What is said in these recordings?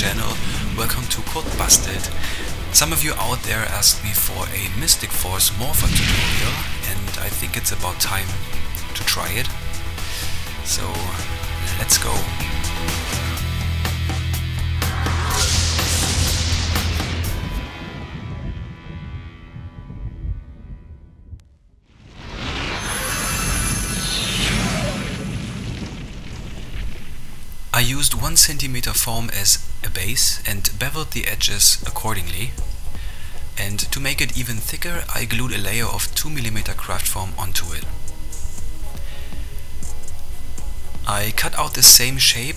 channel, welcome to Code Busted. Some of you out there asked me for a Mystic Force morpher tutorial, and I think it's about time to try it. So, let's go. I used 1 cm foam as a base and beveled the edges accordingly, and to make it even thicker I glued a layer of 2 mm craft foam onto it. I cut out the same shape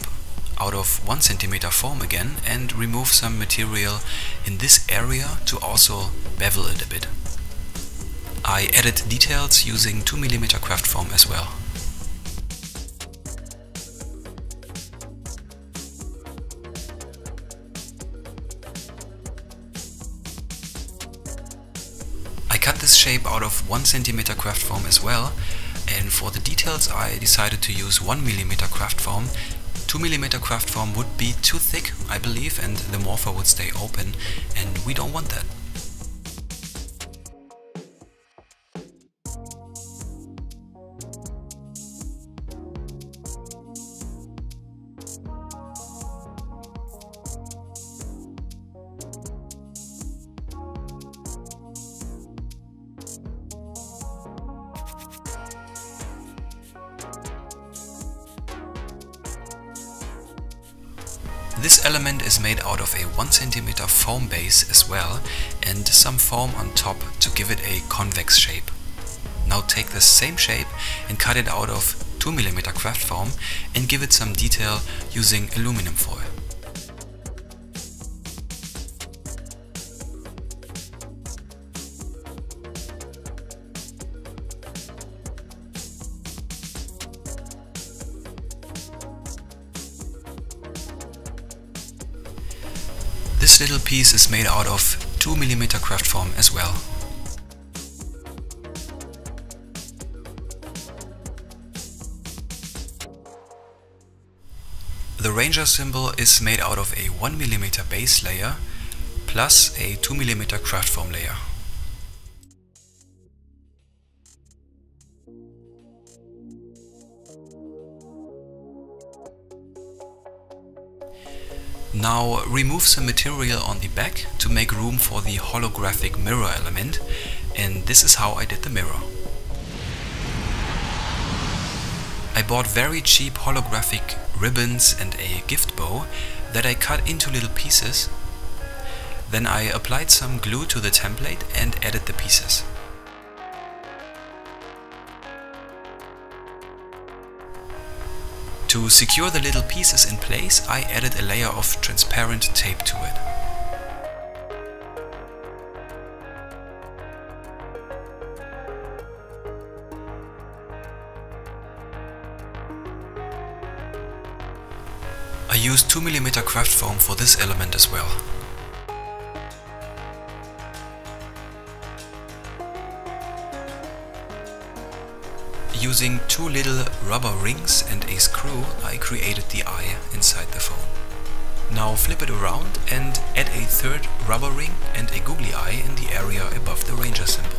out of 1 cm foam again and removed some material in this area to also bevel it a bit. I added details using 2 mm craft foam as well. Cut this shape out of 1 cm craft foam as well, and for the details I decided to use 1 mm craft foam. 2 mm craft foam would be too thick, I believe, and the morpher would stay open, and we don't want that. This element is made out of a 1 cm foam base as well, and some foam on top to give it a convex shape. Now take the same shape and cut it out of 2 mm craft foam and give it some detail using aluminum foil. This little piece is made out of 2 mm craft foam as well. The Ranger symbol is made out of a 1 mm base layer plus a 2 mm craft foam layer. Now remove some material on the back to make room for the holographic mirror element, and this is how I did the mirror. I bought very cheap holographic ribbons and a gift bow that I cut into little pieces. Then I applied some glue to the template and added the pieces. To secure the little pieces in place, I added a layer of transparent tape to it. I used 2 mm craft foam for this element as well. Using 2 little rubber rings and a screw, I created the eye inside the foam. Now flip it around and add a 3rd rubber ring and a googly eye in the area above the Ranger symbol.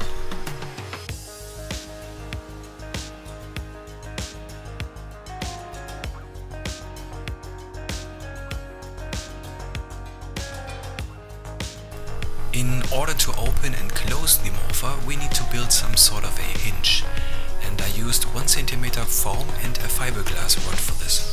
In order to open and close the morpher, we need to build some sort of a hinge. And I used 1 cm foam and a fiberglass rod for this.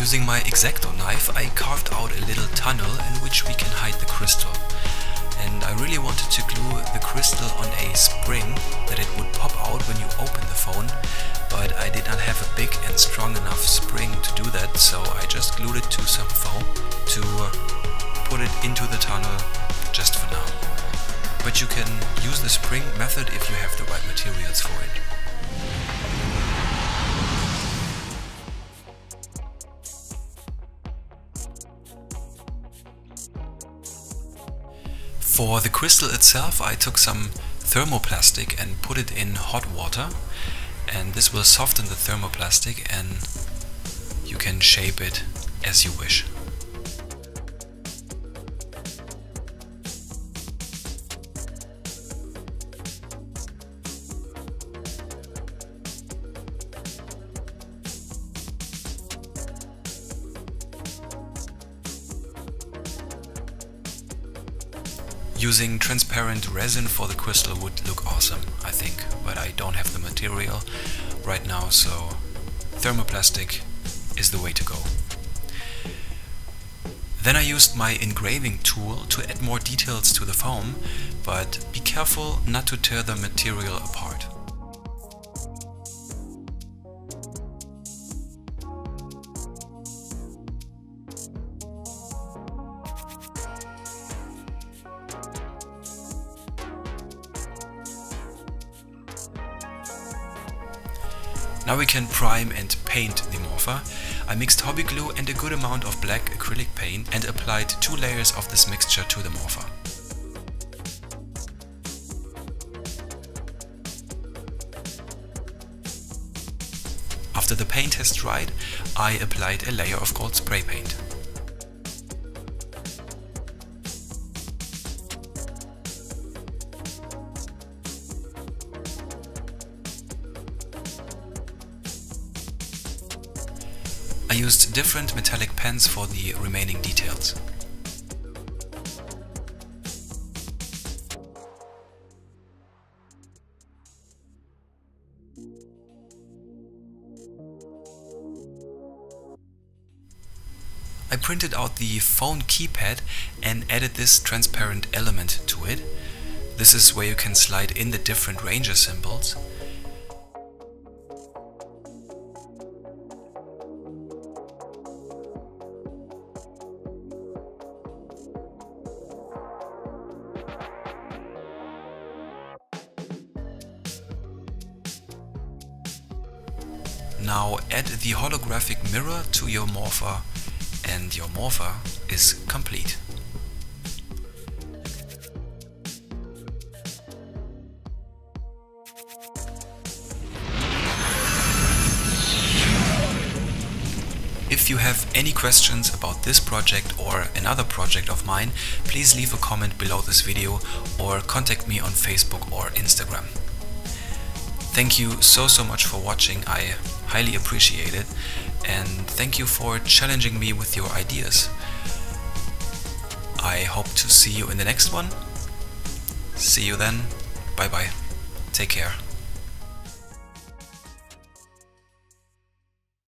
Using my X-Acto knife, I carved out a little tunnel in which we can hide the crystal. And I really wanted to glue the crystal on a spring that it would pop out when you open the phone, but I did not have a big and strong enough spring to do that, so I just glued it to some foam to put it into the tunnel just for now. But you can use the spring method if you have the right materials for it. For the crystal itself, I took some thermoplastic and put it in hot water, and this will soften the thermoplastic and you can shape it as you wish. Using transparent resin for the crystal would look awesome, I think, but I don't have the material right now, so thermoplastic is the way to go. Then I used my engraving tool to add more details to the foam, but be careful not to tear the material apart. Now we can prime and paint the morpher. I mixed hobby glue and a good amount of black acrylic paint and applied 2 layers of this mixture to the morpher. After the paint has dried, I applied a layer of gold spray paint. I used different metallic pens for the remaining details. I printed out the phone keypad and added this transparent element to it. This is where you can slide in the different Ranger symbols. Now add the holographic mirror to your morpher and your morpher is complete. If you have any questions about this project or another project of mine, please leave a comment below this video or contact me on Facebook or Instagram. Thank you so much for watching. I highly appreciate it, and thank you for challenging me with your ideas. I hope to see you in the next one. See you then. Bye bye. Take care.